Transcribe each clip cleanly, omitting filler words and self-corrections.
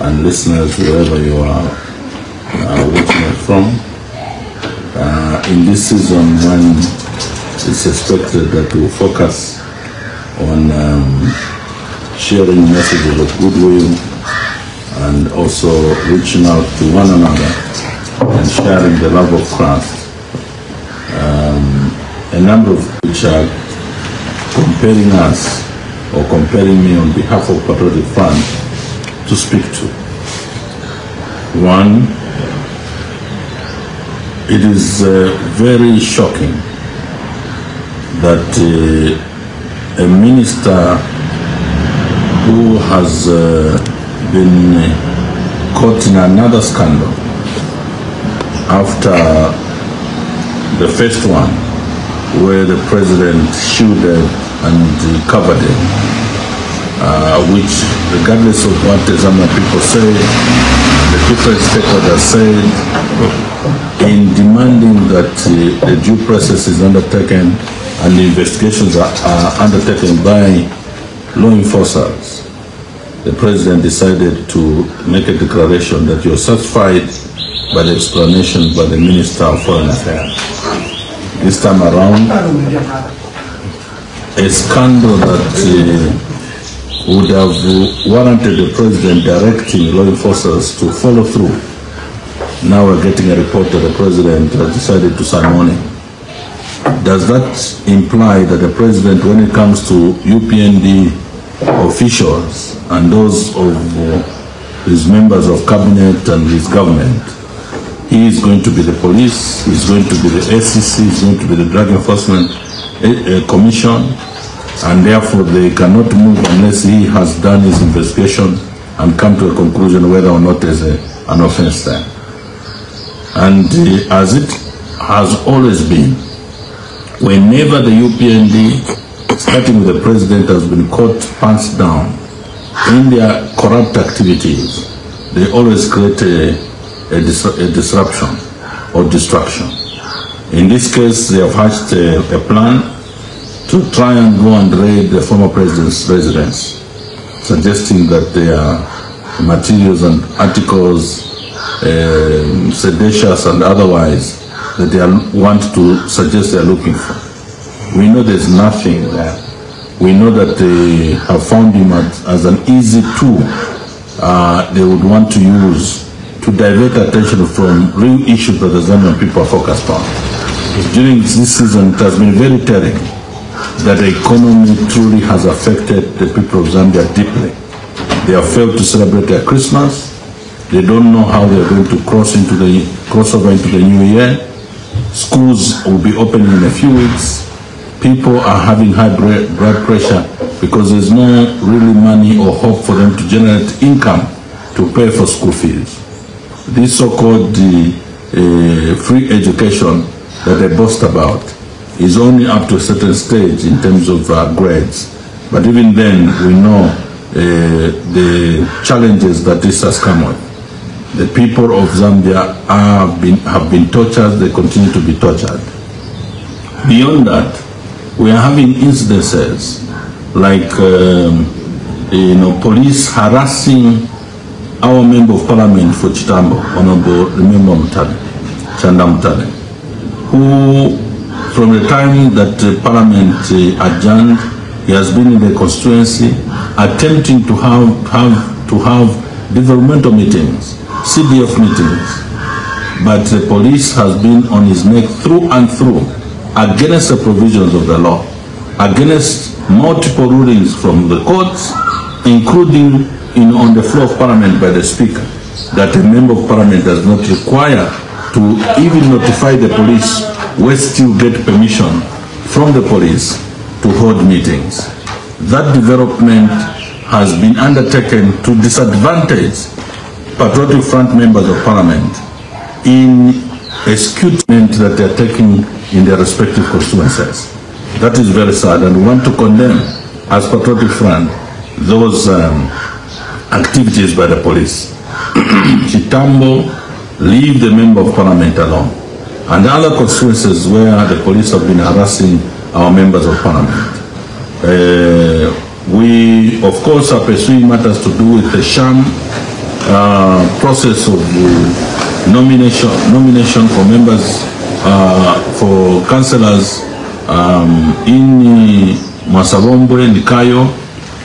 and listeners wherever you are watching it from. In this season when it's expected that we focus on sharing messages of goodwill and also reaching out to one another and sharing the love of craft, a number of which are comparing us or comparing me on behalf of Patriotic Front to speak to. One, it is very shocking that a minister who has been caught in another scandal after the first one where the president shielded and covered him, which regardless of what the Zambian people say, the different stakeholders say, in demanding that the due process is undertaken and the investigations are undertaken by law enforcers, the president decided to make a declaration that you're satisfied by the explanation by the Minister of Foreign Affairs. This time around, a scandal that would have warranted the president directing law enforcers to follow through. Now we're getting a report that the president has decided to summon him. Does that imply that the president, when it comes to UPND officials and those of his members of cabinet and his government, he is going to be the police, he's going to be the SEC, he's going to be the Drug Enforcement Commission, and therefore they cannot move unless he has done his investigation and come to a conclusion whether or not there's an offense there? And as it has always been, whenever the UPND, starting with the president, has been caught pants down in their corrupt activities, they always create a disruption or distraction. In this case, they have hatched a plan to try and go and raid the former president's residence, suggesting that their materials and articles, seditious and otherwise, that they want to suggest they are looking for. We know there's nothing there. We know that they have found him as an easy tool they would want to use to divert attention from real issues that the Zambian people are focused on. During this season, it has been very telling that the economy truly has affected the people of Zambia deeply. They have failed to celebrate their Christmas. They don't know how they're going to cross over into the new year. Schools will be opening in a few weeks. People are having high blood pressure because there's no really money or hope for them to generate income to pay for school fees. This so-called free education that they boast about is only up to a certain stage in terms of grades. But even then, we know the challenges that this has come with. The people of Zambia have been tortured, they continue to be tortured. Beyond that, we are having incidences like police harassing our member of parliament for Chitambo, Honorable Chanda Mutale, who from the time that parliament adjourned, he has been in the constituency attempting to have developmental meetings, CDF meetings, But the police has been on his neck through and through, against the provisions of the law, against multiple rulings from the courts, including on the floor of parliament by the speaker, that a member of parliament does not require to even notify the police where still get permission from the police to hold meetings. That development has been undertaken to disadvantage Patriotic Front members of parliament in a skewed measure that they are taking in their respective constituencies. That is very sad, and we want to condemn as Patriotic Front those activities by the police. Chitambo, leave the member of parliament alone, and other constituencies where the police have been harassing our members of parliament. We of course are pursuing matters to do with the sham process of nomination for members, for councillors in Masabombo, in Kayo,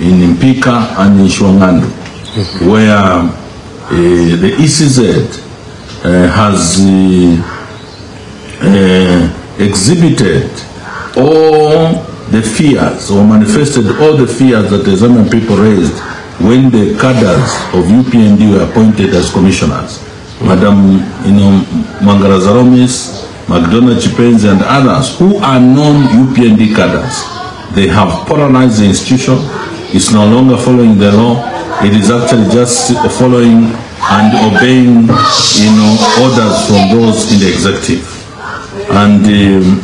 in Impika and in Shuangandu, where the ECZ has exhibited all the fears, or manifested all the fears that the Zambian people raised when the cadres of UPND were appointed as commissioners. Madam Mangarazaromis, McDonald Chipenzi and others who are non-UPND cadres. They have polarized the institution. It's no longer following the law. It is actually just following and obeying orders from those in the executive. And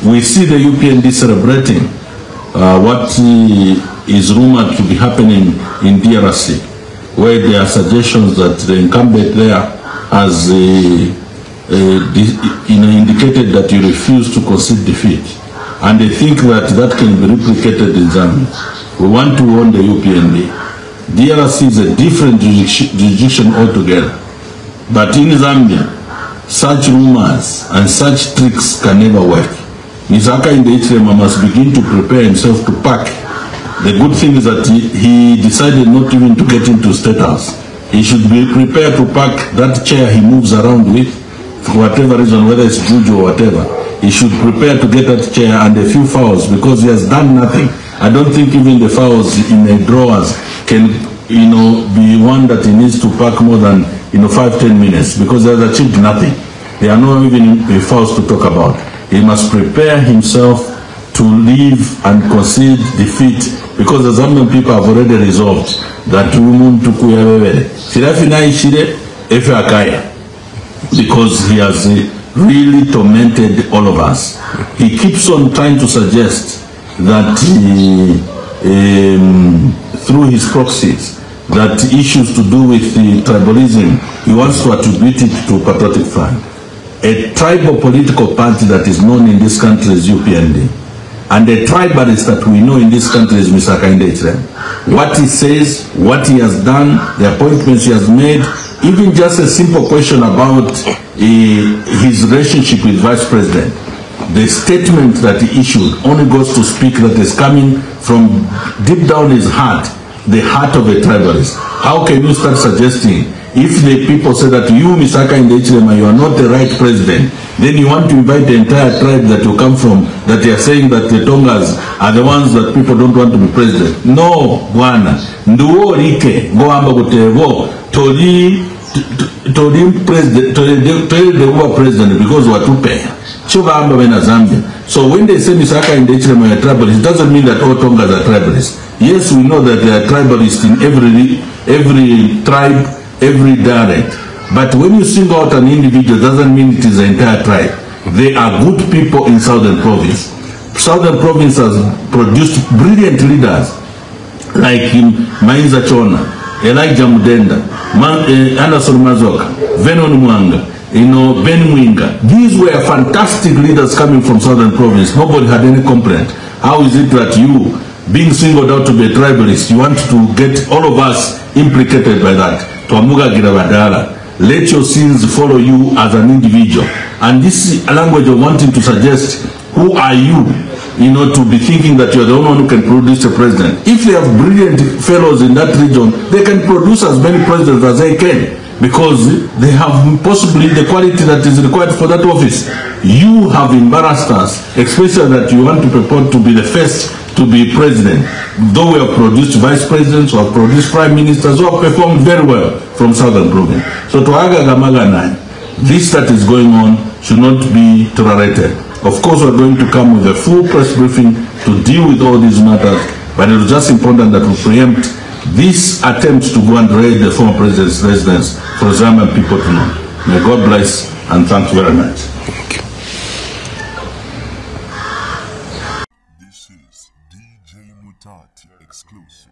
we see the UPND celebrating what is rumored to be happening in DRC, where there are suggestions that the incumbent there has indicated that you refuse to concede defeat, and they think that that can be replicated in Zambia. We want to warn the UPND. DRC is a different jurisdiction altogether, but in Zambia, such rumors and such tricks can never work. Misaka in the HLM must begin to prepare himself to pack. The good thing is that he decided not even to get into State House. He should be prepared to pack that chair he moves around with, for whatever reason, whether it's juju or whatever. He should prepare to get that chair and a few fowls, because he has done nothing. I don't think even the fowls in the drawers can, be one that he needs to pack more than, 5–10 minutes, because he has achieved nothing. There are no even fowls to talk about. He must prepare himself to leave and concede defeat, because the Zambian people have already resolved that because he has really tormented all of us. He keeps on trying to suggest that through his proxies, that issues to do with the tribalism, he wants to attribute it to Patriotic Front, a tribal political party that is known in this country as UPND. And the tribalists that we know in this country is Mr. Kandete. What he says, what he has done, the appointments he has made, even just a simple question about his relationship with Vice President. The statement that he issued only goes to speak that is coming from deep down his heart, the heart of a tribalist. How can you start suggesting, if the people say that you, Misaka in the HLM, you are not the right president, then you want to invite the entire tribe that you come from, that they are saying that the Tongas are the ones that people don't want to be president. No, Bwana. Nduo rike, go amba kutevo, tori president, because watupe. Chuba amba wena Zambia. So when they say Misaka in the HLM are tribalists, it doesn't mean that all Tongas are tribalists. Yes, we know that they are tribalists in every tribe, every dialect, but when you single out an individual, doesn't mean it is the entire tribe. They are good people in Southern Province. Southern Province has produced brilliant leaders like Mainza Chona, Elijah Mudenda, Anderson Mazoka, Venon Mwanga, Ben Mwinga. These were fantastic leaders coming from Southern Province. Nobody had any complaint. How is it that you, being singled out to be a tribalist, you want to get all of us implicated by that? Let your sins follow you as an individual. And this language of wanting to suggest, who are you, to be thinking that you are the only one who can produce a president. If they have brilliant fellows in that region, they can produce as many presidents as they can. because they have possibly the quality that is required for that office. You have embarrassed us, especially that you want to purport to be the first to be president, though we have produced vice presidents, we have produced prime ministers who have performed very well from Southern Province. So to Aga Gamagana, this that is going on should not be tolerated. Of course, we are going to come with a full press briefing to deal with all these matters, but it is just important that we preempt this attempt to go and raid the former president's residence for Zambian people to know. May God bless and thank you very much. Thank you. This is DJ Mutati exclusive.